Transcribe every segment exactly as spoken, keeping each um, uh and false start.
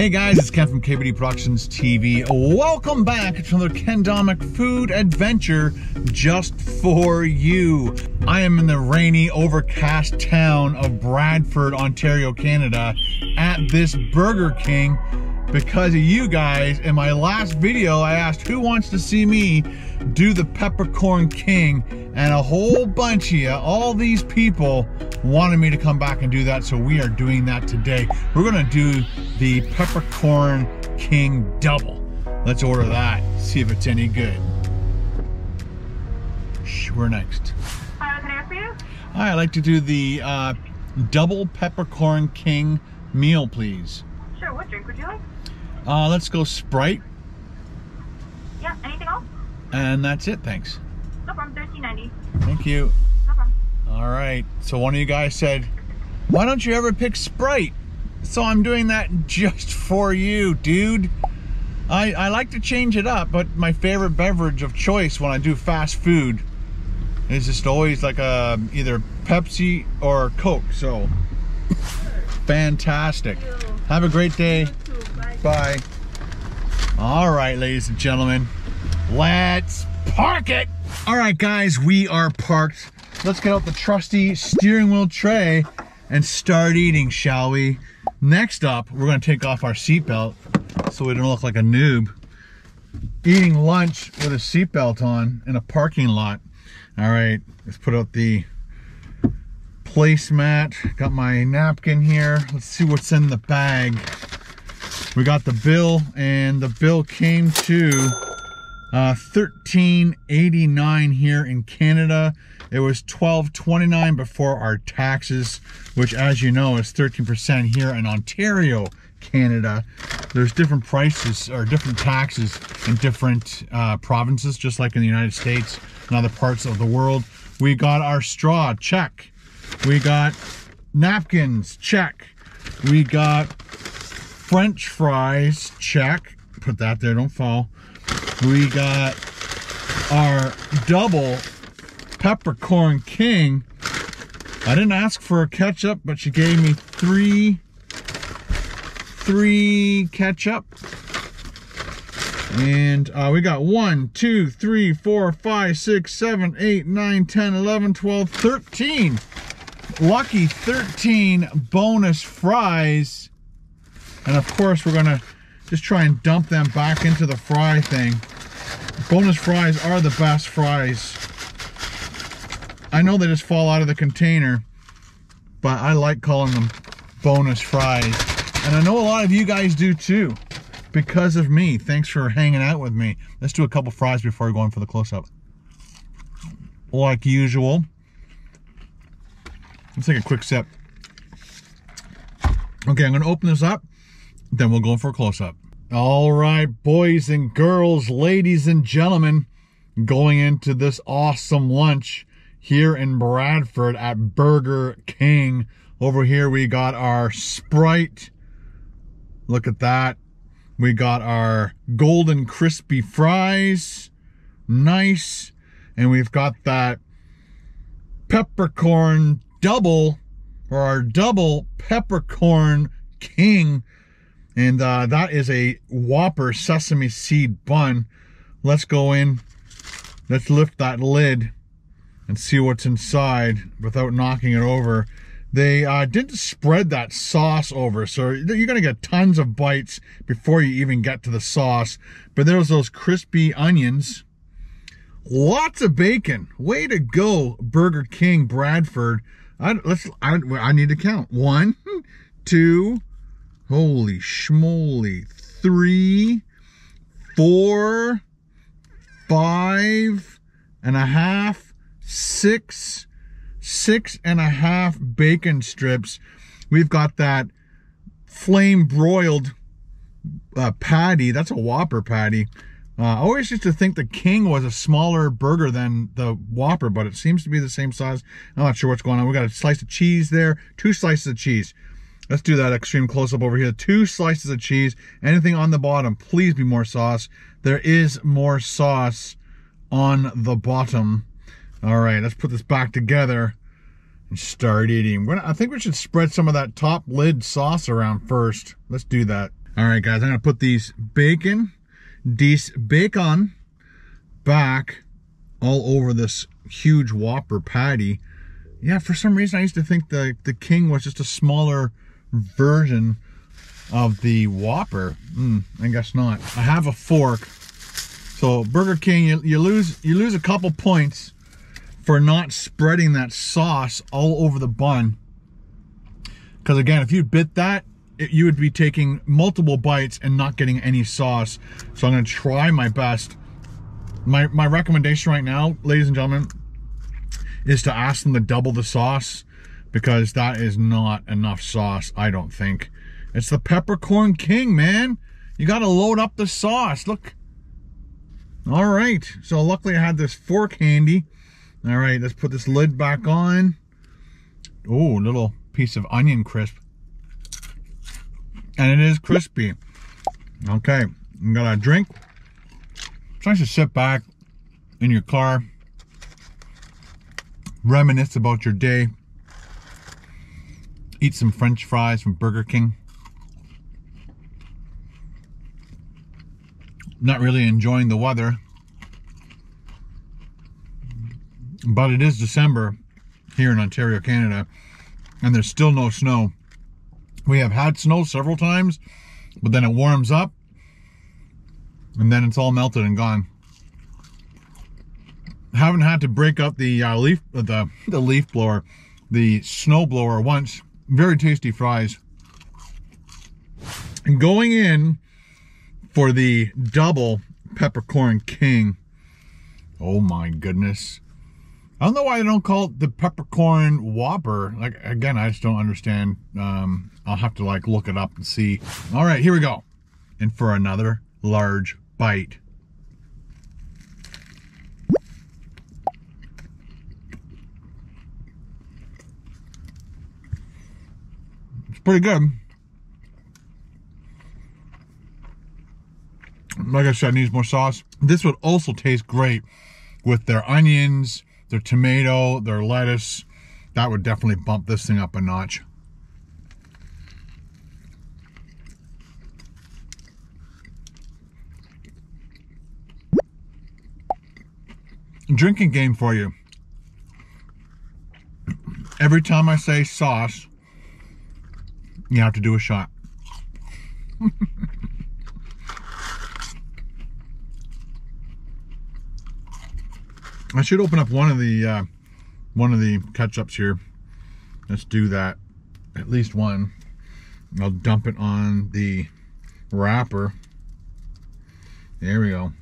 Hey guys, it's Ken from K B D Productions T V. Welcome back to another Kendomic food adventure just for you. I am in the rainy, overcast town of Bradford, Ontario, Canada at this Burger King because of you guys. In my last video, I asked who wants to see me do the Peppercorn King, and a whole bunch of you, all these people, wanted me to come back and do that, so we are doing that today. We're gonna do the Peppercorn King double. Let's order that, see if it's any good. Shh, we're next. Hi, what can I ask for you? Hi, I'd like to do the uh, double Peppercorn King meal, please. Sure, what drink would you like? Uh, let's go Sprite. Yeah, anything else? And that's it, thanks. No problem, thirteen ninety. Thank you. No problem. All right, so one of you guys said, why don't you ever pick Sprite? So I'm doing that just for you, dude. I, I like to change it up, but my favorite beverage of choice when I do fast food is just always like a, either Pepsi or Coke, so fantastic. Have a great day. Bye. Bye. All right, ladies and gentlemen, let's park it. All right, guys, we are parked. Let's get out the trusty steering wheel tray and start eating, shall we? Next up, we're gonna take off our seatbelt so we don't look like a noob. Eating lunch with a seatbelt on in a parking lot. All right, let's put out the placemat. Got my napkin here. Let's see what's in the bag. We got the bill, and the bill came to uh, thirteen eighty-nine here in Canada. It was twelve twenty-nine before our taxes, which, as you know, is thirteen percent here in Ontario, Canada. There's different prices or different taxes in different uh, provinces, just like in the United States and other parts of the world. We got our straw, check. We got napkins, check. We got French fries, check. Put that there, don't fall. We got our double Peppercorn King. I didn't ask for a ketchup, but she gave me three, three ketchup. And uh, we got one, two, three, four, five, six, seven, eight, nine, ten, eleven, twelve, thirteen. Lucky thirteen bonus fries. And of course, we're gonna just try and dump them back into the fry thing. Bonus fries are the best fries. I know they just fall out of the container, but I like calling them bonus fries. And I know a lot of you guys do too, because of me. Thanks for hanging out with me. Let's do a couple fries before going for the close-up. Like usual. Let's take a quick sip. Okay, I'm gonna open this up, then we'll go for a close-up. All right, boys and girls, ladies and gentlemen, going into this awesome lunch here in Bradford at Burger King. Over here we got our Sprite. Look at that. We got our golden crispy fries. Nice. And we've got that peppercorn double, or our double Peppercorn King. And uh, that is a Whopper sesame seed bun. Let's go in. Let's lift that lid and see what's inside without knocking it over. They uh, didn't spread that sauce over, so you're gonna get tons of bites before you even get to the sauce. But there's those crispy onions. Lots of bacon. Way to go, Burger King Bradford. I, let's, I, I need to count. One, two, holy schmoly, three, four, five and a half, six six and a half bacon strips. We've got that flame broiled uh, patty. That's a Whopper patty. uh, I always used to think the King was a smaller burger than the Whopper, but it seems to be the same size. I'm not sure what's going on. We got a slice of cheese there, two slices of cheese. Let's do that extreme close-up over here. Two slices of cheese. Anything on the bottom, please be more sauce. There is more sauce on the bottom. All right, let's put this back together and start eating. We're gonna, I think we should spread some of that top lid sauce around first. Let's do that. All right, guys, I'm gonna put these bacon, these bacon back all over this huge Whopper patty. Yeah, for some reason I used to think the, the King was just a smaller version of the Whopper. Mm, I guess not. I have a fork. So Burger King, you, you lose you lose a couple points for not spreading that sauce all over the bun. Because again, if you bit that, it, you would be taking multiple bites and not getting any sauce. So I'm gonna try my best. My, my recommendation right now, ladies and gentlemen, is to ask them to double the sauce, because that is not enough sauce, I don't think. It's the Peppercorn King, man. You gotta load up the sauce, look. All right, so luckily I had this fork handy. All right, let's put this lid back on. Oh, little piece of onion crisp. And it is crispy. Okay, I'm gonna drink. It's nice to sit back in your car, reminisce about your day, eat some French fries from Burger King. Not really enjoying the weather, but it is December here in Ontario, Canada, and there's still no snow. We have had snow several times, but then it warms up and then it's all melted and gone. Haven't had to break up the uh, leaf uh, the the leaf blower, the snow blower once. Very tasty fries. And going in for the double Peppercorn King. Oh my goodness. I don't know why they don't call it the Peppercorn Whopper. Like, again, I just don't understand. Um, I'll have to like look it up and see. All right, here we go. And for another large bite. It's pretty good. Like I said, needs more sauce. This would also taste great with their onions, their tomato, their lettuce. That would definitely bump this thing up a notch. Drinking game for you. Every time I say sauce, you have to do a shot. I should open up one of the uh, one of the ketchups here. Let's do that. At least one. I'll dump it on the wrapper. There we go.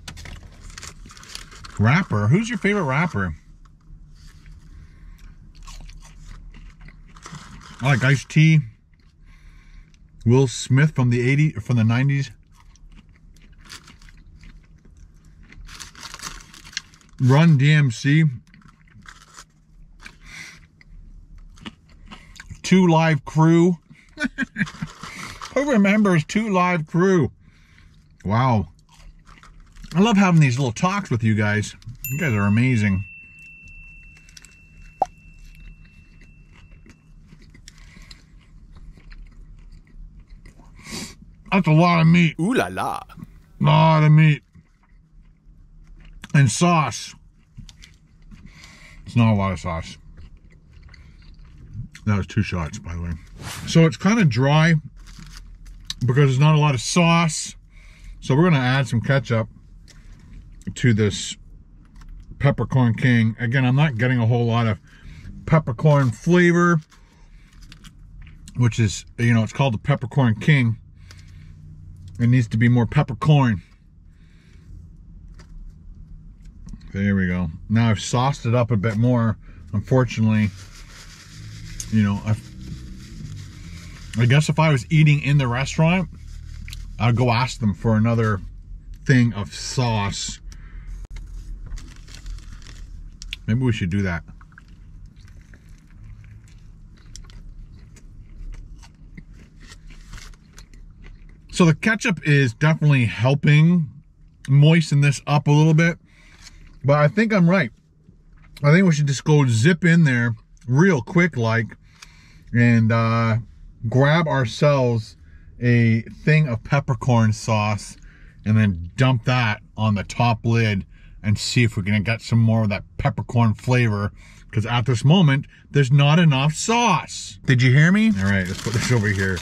Wrapper. Who's your favorite wrapper? I like iced tea. Will Smith from the eighties, from the nineties. Run D M C. Two Live Crew. Who remembers Two Live Crew? Wow. I love having these little talks with you guys. You guys are amazing. That's a lot of meat. Ooh la la. Lot of meat. And sauce. It's not a lot of sauce. That was two shots, by the way. So it's kind of dry because there's not a lot of sauce. So we're going to add some ketchup to this Peppercorn King. Again, I'm not getting a whole lot of peppercorn flavor, which is, you know, it's called the Peppercorn King. It needs to be more peppercorn. There we go. Now I've sauced it up a bit more. Unfortunately, you know, I've, I guess if I was eating in the restaurant, I'd go ask them for another thing of sauce. Maybe we should do that. So the ketchup is definitely helping moisten this up a little bit. But I think I'm right. I think we should just go zip in there real quick like and uh, grab ourselves a thing of peppercorn sauce and then dump that on the top lid and see if we can get some more of that peppercorn flavor, because at this moment, there's not enough sauce. Did you hear me? All right, let's put this over here.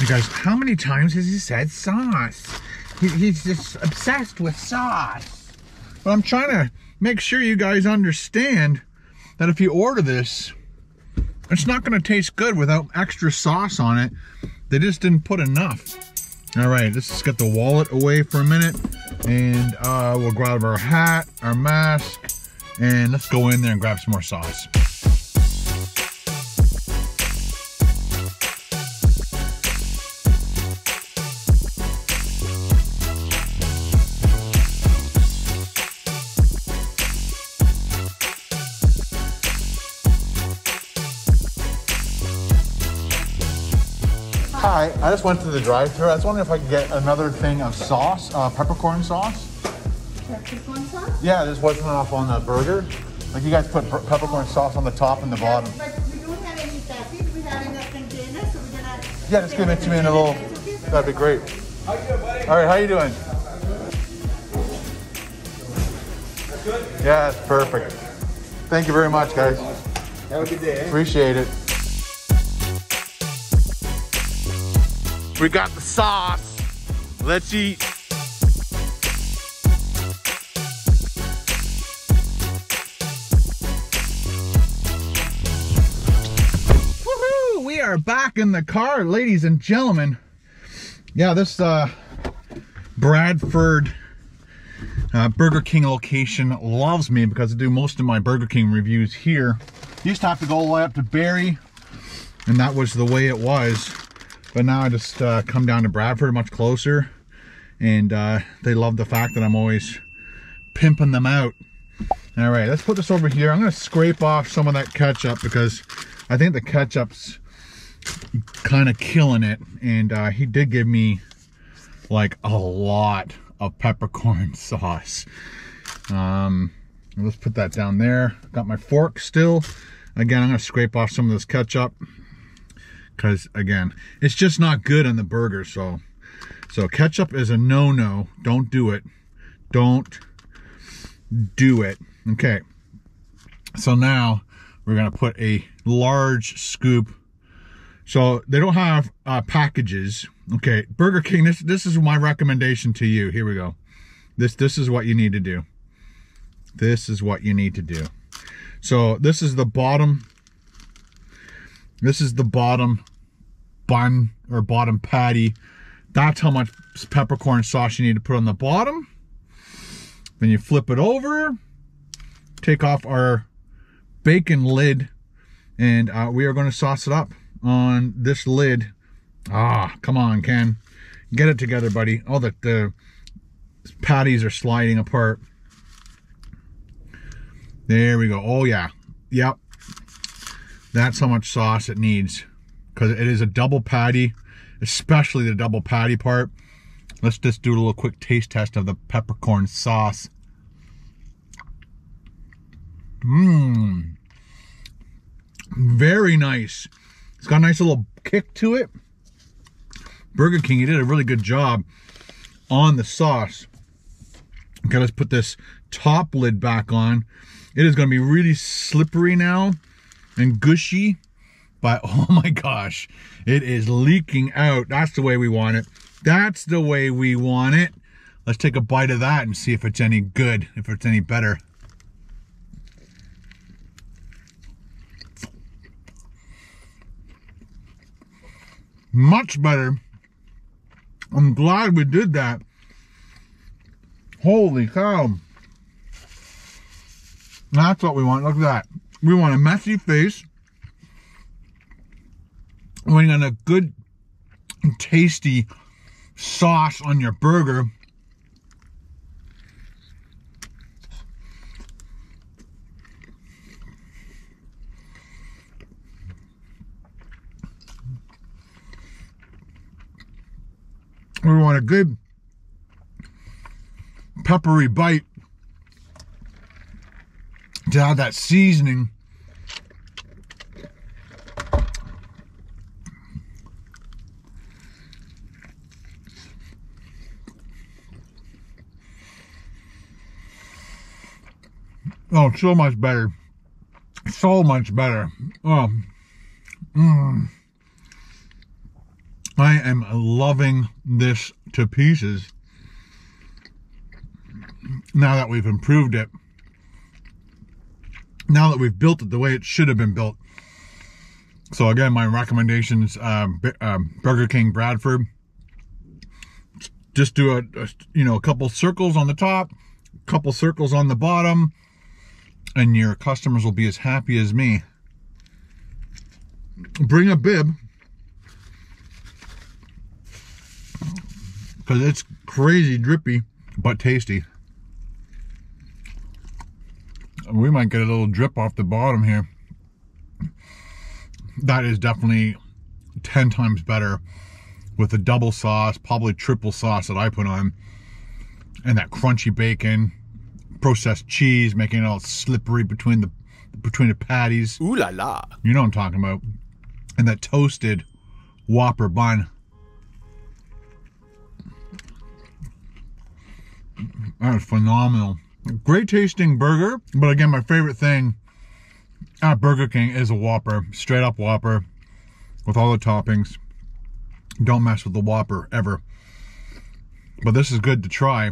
You guys, how many times has he said sauce? He, he's just obsessed with sauce. But I'm trying to make sure you guys understand that if you order this, it's not gonna taste good without extra sauce on it. They just didn't put enough. All right, let's just get the wallet away for a minute, and uh, we'll grab our hat, our mask, and let's go in there and grab some more sauce. Hi, I just went to the drive-thru. I was wondering if I could get another thing of sauce, uh, peppercorn sauce. Peppercorn sauce? Yeah, this wasn't enough on the burger. Like you guys put peppercorn sauce on the top and the yeah, bottom. But we don't have any package. We have enough containers, so we're gonna. Yeah, just give it to me in a little. That'd be great. How you doing, buddy? All right, how you doing? That's good. Yeah, that's perfect. Thank you very much, guys. Have a good day. Eh? Appreciate it. We got the sauce. Let's eat. Woohoo! We are back in the car, ladies and gentlemen. Yeah, this uh, Bradford uh, Burger King location loves me because I do most of my Burger King reviews here. Used to have to go all the way up to Barrie, and that was the way it was. But now I just uh, come down to Bradford, much closer, and uh, they love the fact that I'm always pimping them out. All right, let's put this over here. I'm gonna scrape off some of that ketchup because I think the ketchup's kind of killing it. And uh, he did give me like a lot of peppercorn sauce. Um, let's put that down there. Got my fork still. Again, I'm gonna scrape off some of this ketchup, because again, it's just not good on the burger. So, so ketchup is a no-no. Don't do it. Don't do it. Okay. So now we're gonna put a large scoop. So they don't have uh, packages. Okay, Burger King. This this is my recommendation to you. Here we go. This this is what you need to do. This is what you need to do. So this is the bottom. This is the bottom bun or bottom patty. That's how much peppercorn sauce you need to put on the bottom. Then you flip it over, take off our bacon lid, and uh, we are going to sauce it up on this lid. Ah, come on, Ken. Get it together, buddy. Oh, the, the patties are sliding apart. There we go. Oh, yeah. Yep. That's how much sauce it needs, because it is a double patty, especially the double patty part. Let's just do a little quick taste test of the peppercorn sauce. Mmm. Very nice. It's got a nice little kick to it. Burger King, you did a really good job on the sauce. Okay, let's put this top lid back on. It is going to be really slippery now and gushy, but oh my gosh, it is leaking out. That's the way we want it. That's the way we want it. Let's take a bite of that and see if it's any good, if it's any better. Much better. I'm glad we did that. Holy cow. That's what we want. Look at that. We want a messy face. We want a good, tasty sauce on your burger. We want a good, peppery bite to have that seasoning. Oh, so much better. So much better. Oh. Mm. I am loving this to pieces now that we've improved it. Now that we've built it the way it should have been built. So again, my recommendations, uh, uh, Burger King Bradford. Just do a, a, you know, a couple circles on the top, a couple circles on the bottom, and your customers will be as happy as me. Bring a bib, because it's crazy drippy, but tasty. We might get a little drip off the bottom here. That is definitely ten times better with the double sauce, probably triple sauce that I put on, and that crunchy bacon, processed cheese, making it all slippery between the between the patties. Ooh la la. You know what I'm talking about. And that toasted Whopper bun. That was phenomenal. Great tasting burger, but again, my favorite thing at Burger King is a Whopper, straight up Whopper with all the toppings. Don't mess with the Whopper ever. But this is good to try.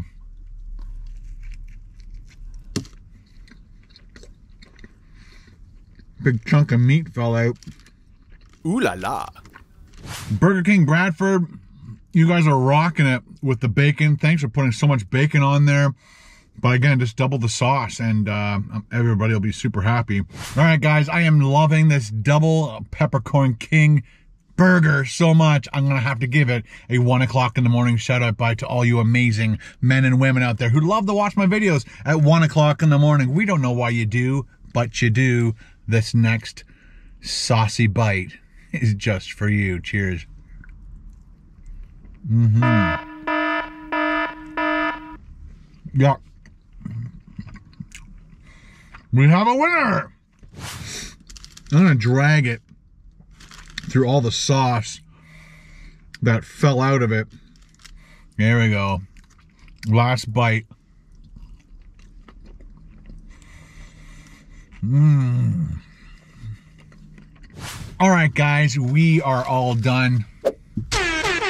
Big chunk of meat fell out. Ooh la la. Burger King Bradford, you guys are rocking it with the bacon. Thanks for putting so much bacon on there. But again, just double the sauce and uh, everybody will be super happy. All right, guys, I am loving this double Peppercorn King burger so much. I'm going to have to give it a one o'clock in the morning shout out by to all you amazing men and women out there who love to watch my videos at one o'clock in the morning. We don't know why you do, but you do. This next saucy bite is just for you. Cheers. Mm-hmm. Yeah. We have a winner! I'm gonna drag it through all the sauce that fell out of it. There we go. Last bite. Mmm. Alright, guys, we are all done. Well,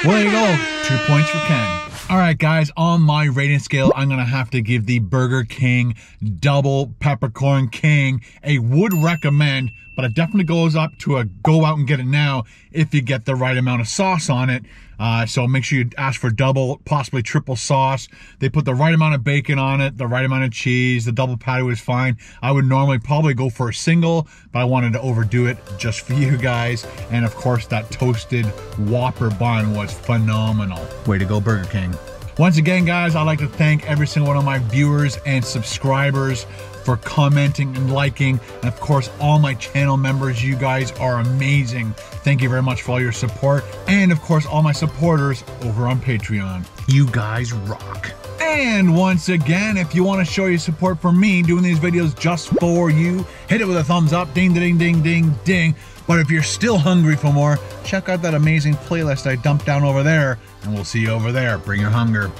there you go. Two points for Ken. All right, guys, on my rating scale, I'm gonna have to give the Burger King Double Peppercorn King a would recommend, but it definitely goes up to a go out and get it now if you get the right amount of sauce on it. Uh, so make sure you ask for double, possibly triple sauce. They put the right amount of bacon on it, the right amount of cheese, the double patty was fine. I would normally probably go for a single, but I wanted to overdo it just for you guys. And of course, that toasted Whopper bun was phenomenal. Way to go, Burger King. Once again, guys, I'd like to thank every single one of my viewers and subscribers for commenting and liking. And of course, all my channel members, you guys are amazing. Thank you very much for all your support. And of course, all my supporters over on Patreon. You guys rock. And once again, if you want to show your support for me doing these videos just for you, hit it with a thumbs up. Ding, ding, ding, ding, ding. But if you're still hungry for more, check out that amazing playlist I dumped down over there, and we'll see you over there. Bring your hunger.